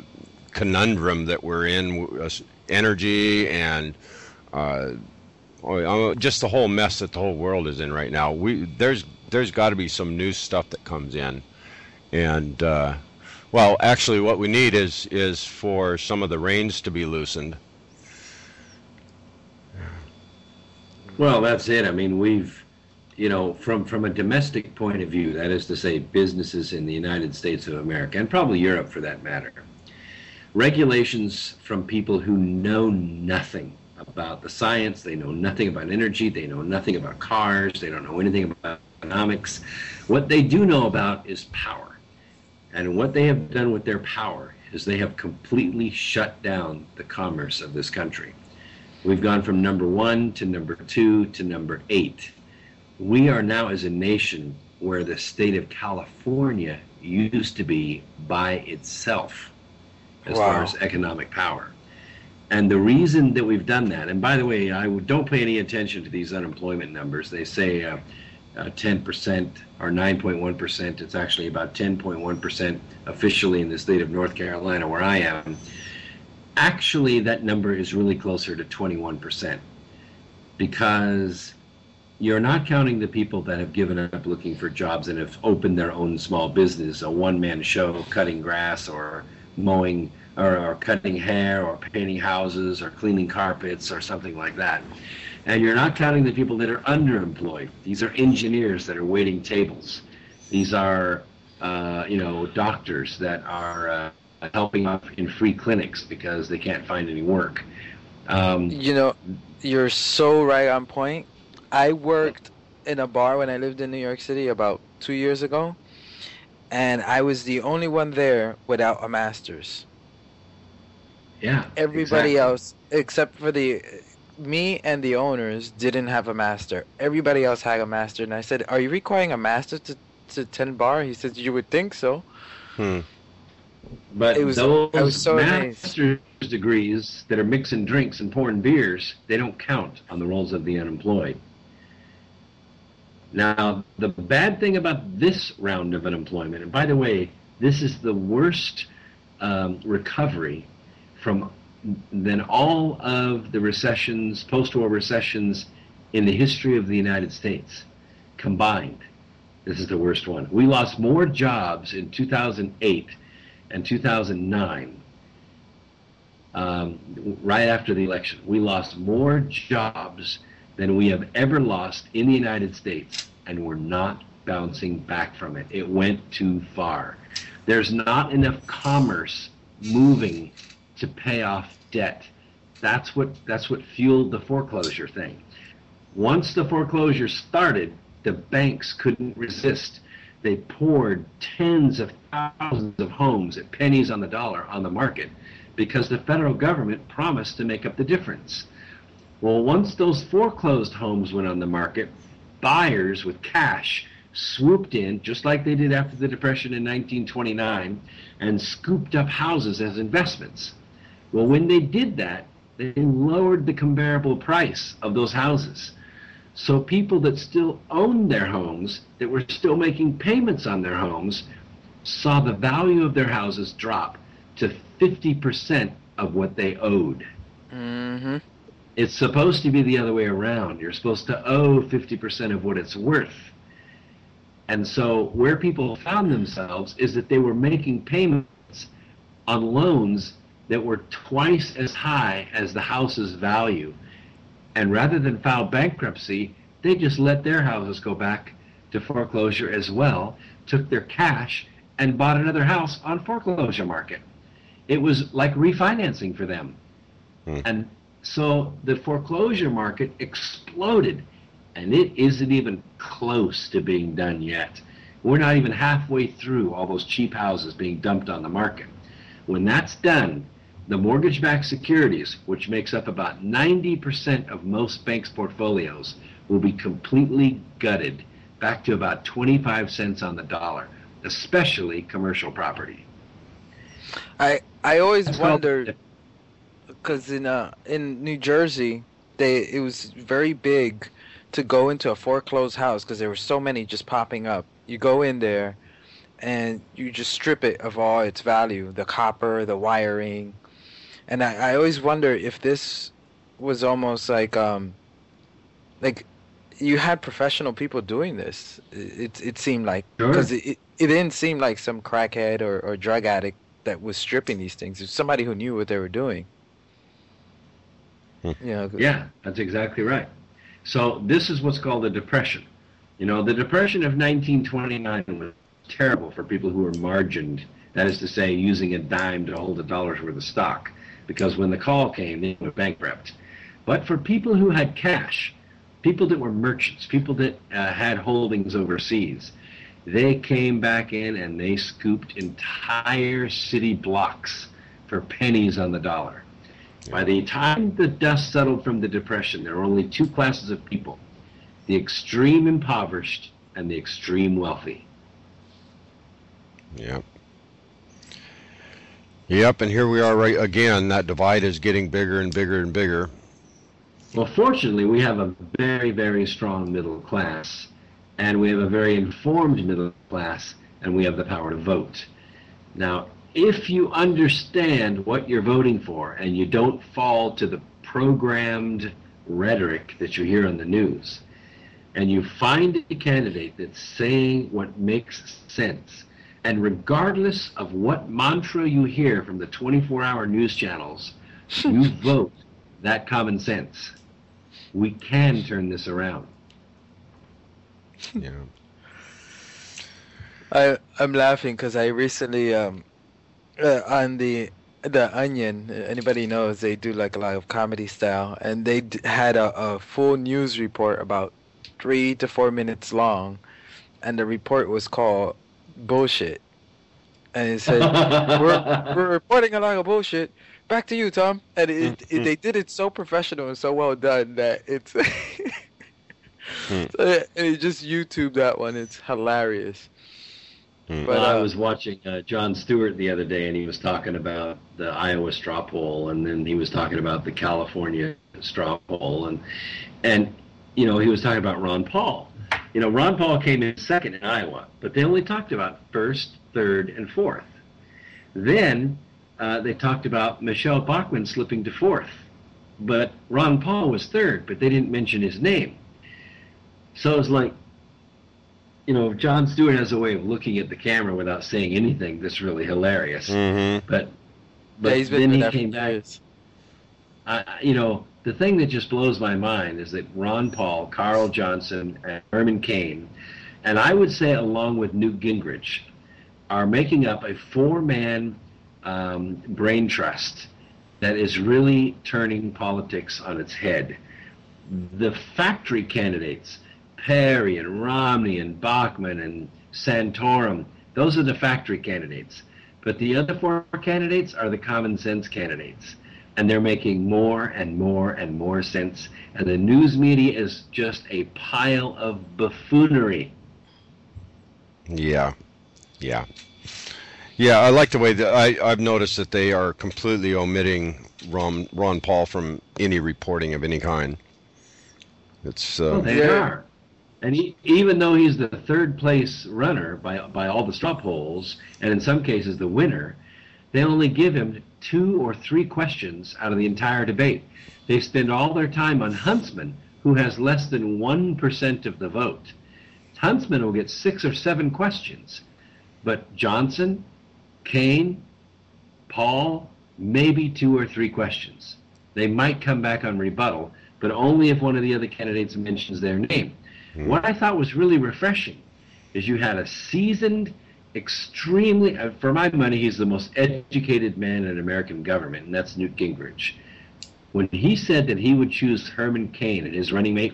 conundrum that we're in, uh, energy and uh, just the whole mess that the whole world is in right now. We there's there's got to be some new stuff that comes in, and uh, well, actually, what we need is is for some of the reins to be loosened. Well, that's it. I mean, we've. You know, from, from a domestic point of view, that is to say businesses in the United States of America, and probably Europe for that matter, regulations from people who know nothing about the science, they know nothing about energy, they know nothing about cars, they don't know anything about economics. What they do know about is power. And what they have done with their power is they have completely shut down the commerce of this country. We've gone from number one to number two to number eight. We are now as a nation where the state of California used to be by itself as wow. far as economic power. And the reason that we've done that, and by the way, I don't pay any attention to these unemployment numbers. They say uh, uh, ten percent or nine point one percent. It's actually about ten point one percent officially in the state of North Carolina where I am. Actually, that number is really closer to twenty-one percent because you're not counting the people that have given up looking for jobs and have opened their own small business, a one-man show cutting grass or mowing or, or cutting hair or painting houses or cleaning carpets or something like that. And you're not counting the people that are underemployed. These are engineers that are waiting tables. These are, uh, you know, doctors that are uh, helping up in free clinics because they can't find any work. Um, you know, you're so right on point. I worked in a bar when I lived in New York City about two years ago, and I was the only one there without a master's. Yeah. Everybody exactly. else, except for the me and the owners, didn't have a master. Everybody else had a master, and I said, "Are you requiring a master to to attend bar?" He said, "You would think so." Hmm. But it was, those I was so master's amazed. Degrees that are mixing drinks and pouring beers, they don't count on the rolls of the unemployed. Now, the bad thing about this round of unemployment, and by the way, this is the worst um, recovery from than all of the recessions, post-war recessions in the history of the United States combined. This is the worst one. We lost more jobs in two thousand eight and two thousand nine, um, right after the election. We lost more jobs than we have ever lost in the United States, and we're not bouncing back from it. It went too far. There's not enough commerce moving to pay off debt. That's what, that's what fueled the foreclosure thing. Once the foreclosure started, the banks couldn't resist. They poured tens of thousands of homes at pennies on the dollar on the market because the federal government promised to make up the difference. Well, once those foreclosed homes went on the market, buyers with cash swooped in, just like they did after the Depression in nineteen twenty-nine, and scooped up houses as investments. Well, when they did that, they lowered the comparable price of those houses. So people that still owned their homes, that were still making payments on their homes, saw the value of their houses drop to fifty percent of what they owed. Mm-hmm. It's supposed to be the other way around. You're supposed to owe fifty percent of what it's worth. And so where people found themselves is that they were making payments on loans that were twice as high as the house's value. And rather than file bankruptcy, they just let their houses go back to foreclosure as well, took their cash and bought another house on foreclosure market. It was like refinancing for them. Hmm. And so the foreclosure market exploded, and it isn't even close to being done yet. We're not even halfway through all those cheap houses being dumped on the market. When that's done, the mortgage-backed securities, which makes up about ninety percent of most banks' portfolios, will be completely gutted back to about twenty-five cents on the dollar, especially commercial property. I I always That's wondered, because in uh, in New Jersey, they it was very big to go into a foreclosed house because there were so many just popping up. You go in there and you just strip it of all its value, the copper, the wiring. And I, I always wonder if this was almost like, um, like you had professional people doing this. It it seemed like, because sure. it, it didn't seem like some crackhead or, or drug addict that was stripping these things. It was somebody who knew what they were doing. Hmm. You know, yeah, that's exactly right. So this is what's called the Depression. You know, the Depression of nineteen twenty-nine was terrible for people who were margined. That is to say, using a dime to hold a dollar's worth of stock, because when the call came, they were bankrupt. But for people who had cash, people that were merchants, people that uh, had holdings overseas, they came back in and they scooped entire city blocks for pennies on the dollar. Yeah. By the time the dust settled from the Depression, there were only two classes of people, the extreme impoverished and the extreme wealthy. Yeah. Yep, and here we are right again. That divide is getting bigger and bigger and bigger. Well, fortunately, we have a very, very strong middle class, and we have a very informed middle class, and we have the power to vote. Now, if you understand what you're voting for and you don't fall to the programmed rhetoric that you hear on the news, and you find a candidate that's saying what makes sense, and regardless of what mantra you hear from the twenty-four hour news channels, you vote that common sense. We can turn this around. Yeah. I I'm laughing because I recently um uh, on the the Onion, anybody knows they do like a lot of comedy style, and they d had a, a full news report about three to four minutes long, and the report was called Bullshit. And it said, we're, we're reporting a lot of bullshit. Back to you, Tom. And it, it, they did it so professional and so well done that it's so it just YouTube that one. It's hilarious. But, well, I was watching uh, Jon Stewart the other day, and he was talking about the Iowa straw poll, and then he was talking about the California straw poll, and and you know, he was talking about Ron Paul. You know, Ron Paul came in second in Iowa, but they only talked about first, third, and fourth. Then uh, they talked about Michelle Bachman slipping to fourth, but Ron Paul was third, but they didn't mention his name. So it's like, you know, Jon Stewart has a way of looking at the camera without saying anything that's really hilarious. Mm-hmm. But, but yeah, he's been then he came back. Uh, you know, the thing that just blows my mind is that Ron Paul, Carl Johnson, and Herman Cain, and I would say along with Newt Gingrich, are making up a four-man um, brain trust that is really turning politics on its head. The factory candidates, Perry and Romney and Bachman and Santorum, those are the factory candidates. But the other four candidates are the common sense candidates. And they're making more and more and more sense. And the news media is just a pile of buffoonery. Yeah, yeah. Yeah, I like the way that I, I've noticed that they are completely omitting Ron, Ron Paul from any reporting of any kind. It's, uh, well, they yeah. are. And he, even though he's the third place runner by, by all the straw polls, and in some cases the winner, they only give him two or three questions out of the entire debate. They spend all their time on Huntsman, who has less than one percent of the vote. Huntsman will get six or seven questions, but Johnson, Cain, Paul, maybe two or three questions. They might come back on rebuttal, but only if one of the other candidates mentions their name. Mm. What I thought was really refreshing is you had a seasoned, extremely, uh, for my money, he's the most educated man in American government, and that's Newt Gingrich. When he said that he would choose Herman Cain and his running mate,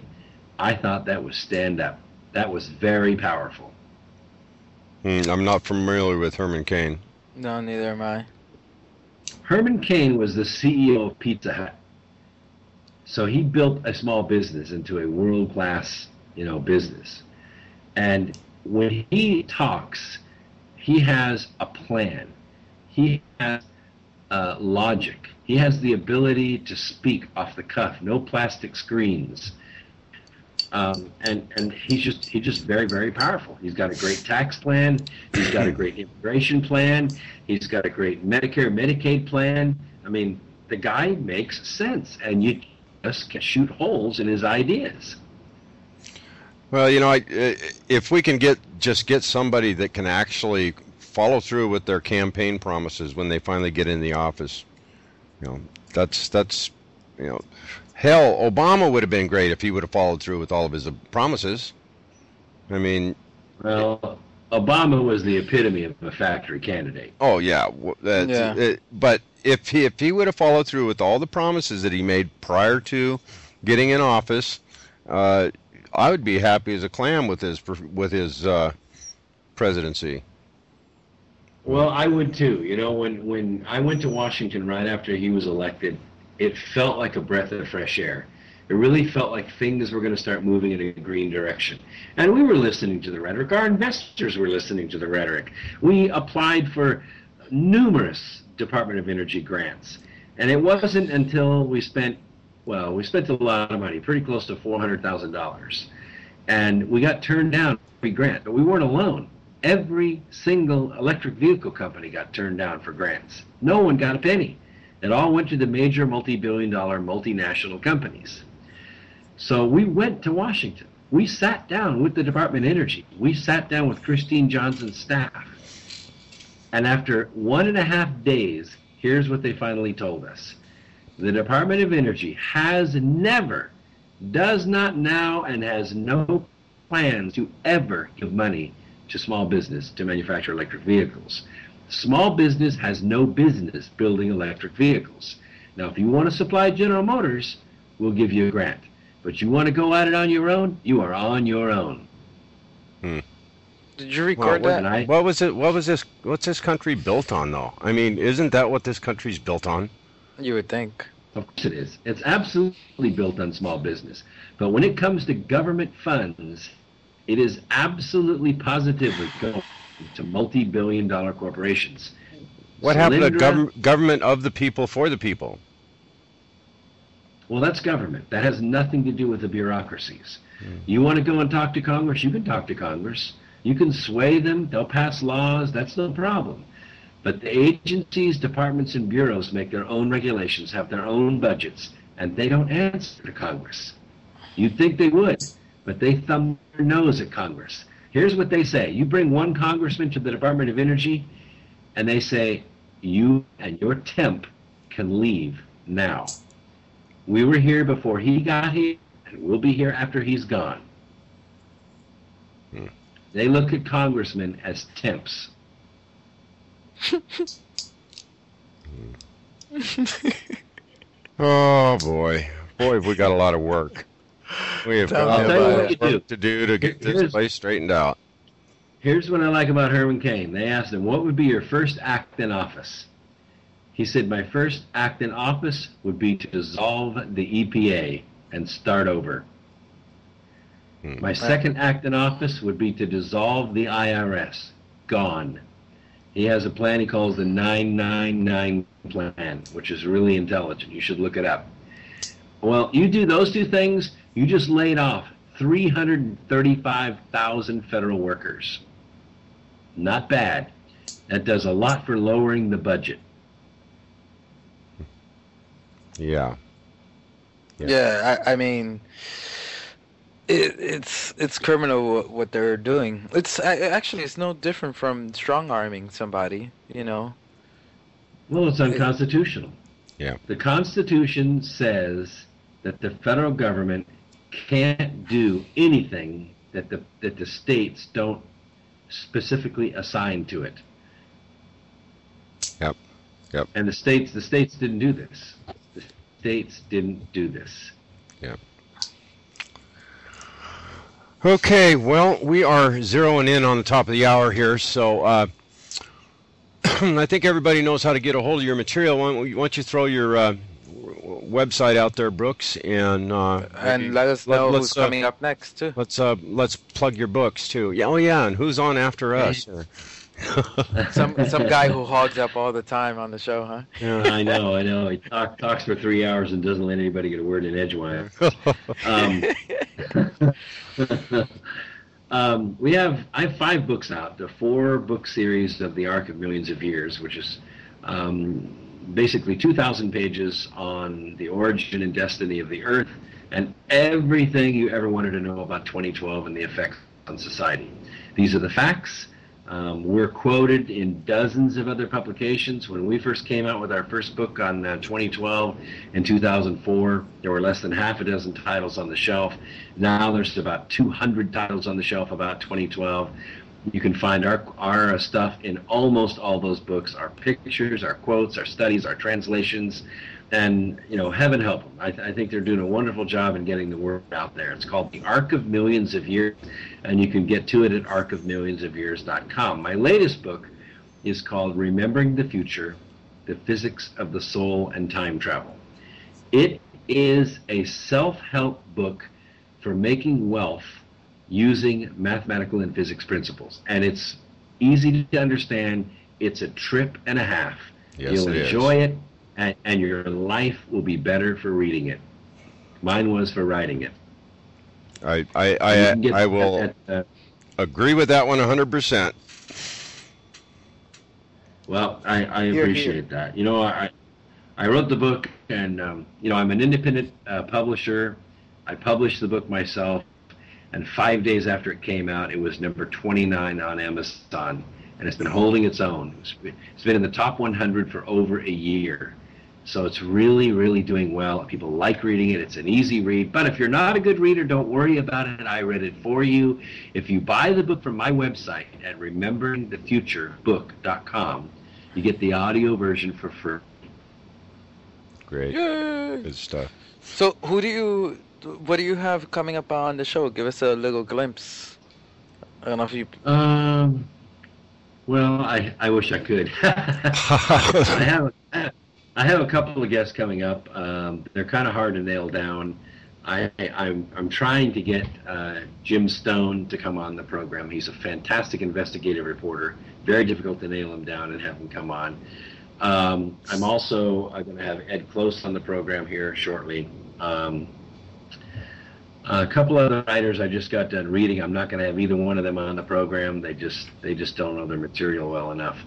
I thought that was stand-up. That was very powerful. Mm, I'm not familiar with Herman Cain. No, neither am I. Herman Cain was the C E O of Pizza Hut. So he built a small business into a world-class, you know, business. And when he talks, he has a plan. He has uh, logic. He has the ability to speak off the cuff. No plastic screens. Um, and and he's just he's just very, very powerful. He's got a great tax plan. He's got a great immigration plan. He's got a great Medicare, Medicaid plan. I mean, the guy makes sense, and you just can shoot holes in his ideas. Well, you know, I, if we can get just get somebody that can actually follow through with their campaign promises when they finally get in the office, you know, that's that's you know. Hell, Obama would have been great if he would have followed through with all of his promises. I mean... Well, Obama was the epitome of a factory candidate. Oh, yeah. That's, yeah. It, but if he, if he would have followed through with all the promises that he made prior to getting in office, uh, I would be happy as a clam with his, with his uh, presidency. Well, I would, too. You know, when, when I went to Washington right after he was elected, it felt like a breath of fresh air. It really felt like things were going to start moving in a green direction. And we were listening to the rhetoric. Our investors were listening to the rhetoric. We applied for numerous Department of Energy grants. And it wasn't until we spent, well, we spent a lot of money, pretty close to four hundred thousand dollars. And we got turned down for grant, but we weren't alone. Every single electric vehicle company got turned down for grants. No one got a penny. It all went to the major multi-billion dollar multinational companies. So we went to Washington. We sat down with the Department of Energy. We sat down with Christine Johnson's staff. And after one and a half days, here's what they finally told us. The Department of Energy has never, does not now, and has no plans to ever give money to small business to manufacture electric vehicles. Small business has no business building electric vehicles. Now, if you want to supply General Motors, we'll give you a grant. But you want to go at it on your own, you are on your own. Hmm. Did you record well, that? I, what was it? What was this? What's this country built on, though? I mean, isn't that what this country's built on? You would think. Of course it is. It's absolutely built on small business. But when it comes to government funds, it is absolutely positively going to multi-billion dollar corporations. What Solyndra, happened to gov government of the people for the people? Well, that's government. That has nothing to do with the bureaucracies. Mm. You want to go and talk to Congress? You can talk to Congress. You can sway them. They'll pass laws. That's no problem. But the agencies, departments, and bureaus make their own regulations, have their own budgets, and they don't answer to Congress. You'd think they would, but they thumb their nose at Congress. Here's what they say. You bring one congressman to the Department of Energy, and they say, you and your temp can leave now. We were here before he got here, and we'll be here after he's gone. Hmm. They look at congressmen as temps. Oh, boy. Boy, we got a lot of work. We have got a lot of work to do to get this place straightened out. Here's what I like about Herman Cain. They asked him, what would be your first act in office? He said, my first act in office would be to dissolve the E P A and start over. Hmm. My second act in office would be to dissolve the I R S. Gone. He has a plan he calls the nine nine nine plan, which is really intelligent. You should look it up. Well, you do those two things, you just laid off three hundred thirty-five thousand federal workers. Not bad. That does a lot for lowering the budget. Yeah. Yeah, yeah I, I mean, it, it's it's criminal what they're doing. It's actually it's no different from strong arming somebody, you know. Well, it's unconstitutional. It, yeah. The Constitution says that the federal government can't do anything that the that the states don't specifically assign to it. Yep. Yep. And the states the states didn't do this. The states didn't do this. Yep. Okay, well, we are zeroing in on the top of the hour here, so uh I think everybody knows how to get a hold of your material. Why don't, why don't you throw your uh website out there, Brooks, and uh, and let us know let, who's uh, coming up next too. Let's uh, let's plug your books too. Yeah, oh yeah, and who's on after us? Or... some some guy who hogs up all the time on the show, huh? Yeah, I know, I know. He talk, talks for three hours and doesn't let anybody get a word in edgewise. Um, Um, we have, I have five books out, the four book series of the Ark of Millions of Years, which is um, basically two thousand pages on the origin and destiny of the Earth and everything you ever wanted to know about twenty twelve and the effects on society. These are the facts. Um, we're quoted in dozens of other publications. When we first came out with our first book on uh, twenty twelve in two thousand four, there were less than half a dozen titles on the shelf. Now there's about two hundred titles on the shelf about twenty twelve. You can find our, our stuff in almost all those books, our pictures, our quotes, our studies, our translations, and, you know, heaven help them. I, th I think they're doing a wonderful job in getting the word out there. It's called The Ark of Millions of Years, and you can get to it at ark of millions of years dot com. My latest book is called Remembering the Future, The Physics of the Soul and Time Travel. It is a self-help book for making wealth using mathematical and physics principles, and it's easy to understand. It's a trip and a half. Yes, You'll it enjoy is. it. And, and your life will be better for reading it. Mine was for writing it. I I I, I will at, uh, agree with that one one hundred percent. Well, I, I appreciate that. You know, I I wrote the book, and um, you know, I'm an independent uh, publisher. I published the book myself, and five days after it came out, it was number twenty-nine on Amazon, and it's been holding its own. It's been in the top one hundred for over a year. So it's really, really doing well. People like reading it. It's an easy read. But if you're not a good reader, don't worry about it. I read it for you. If you buy the book from my website at remembering the future book dot com, you get the audio version for free. Great. Yay. Good stuff. So who do you, what do you have coming up on the show? Give us a little glimpse. I don't know if you... Um, well, I, I wish I could. I have... A, I have a couple of guests coming up. Um, they're kind of hard to nail down. I, I, I'm, I'm trying to get uh, Jim Stone to come on the program. He's a fantastic investigative reporter. Very difficult to nail him down and have him come on. Um, I'm also uh, going to have Ed Close on the program here shortly. Um, a couple other writers I just got done reading. I'm not going to have either one of them on the program. They just, they just don't know their material well enough.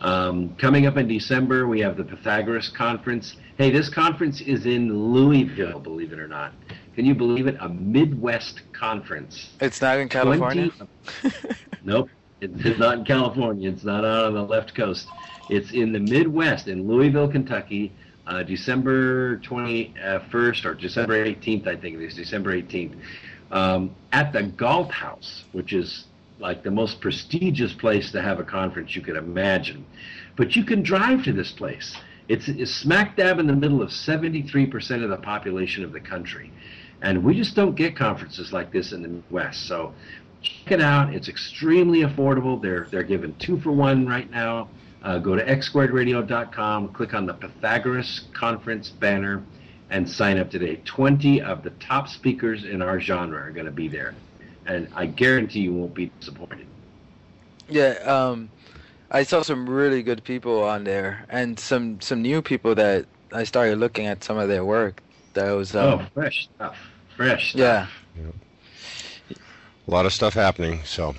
Um, coming up in December, we have the Pythagoras Conference. Hey, this conference is in Louisville, believe it or not. Can you believe it? A Midwest conference. It's not in California? twenty Nope. It's not in California. It's not out on the left coast. It's in the Midwest, in Louisville, Kentucky, uh, December twenty-first or December eighteenth, I think it is, December eighteenth, um, at the Galt House, which is... like the most prestigious place to have a conference you could imagine. But you can drive to this place. It's, it's smack dab in the middle of seventy-three percent of the population of the country. And we just don't get conferences like this in the Midwest. So check it out. It's extremely affordable. They're, they're giving two for one right now. Uh, go to x squared radio dot com, click on the Pythagoras Conference banner, and sign up today. twenty of the top speakers in our genre are going to be there. And I guarantee you won't be disappointed. Yeah, um, I saw some really good people on there, and some some new people that I started looking at some of their work. That was um, oh, fresh stuff, fresh. Stuff. Yeah. yeah, a lot of stuff happening. So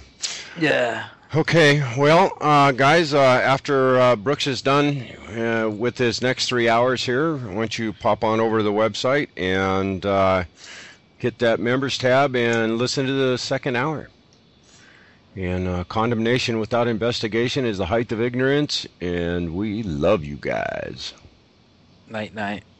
yeah. Okay, well, uh, guys, uh, after uh, Brooks is done uh, with his next three hours here, why don't you pop on over to the website and. Uh, Hit that members tab and listen to the second hour. And uh, condemnation without investigation is the height of ignorance. And we love you guys. Night, night.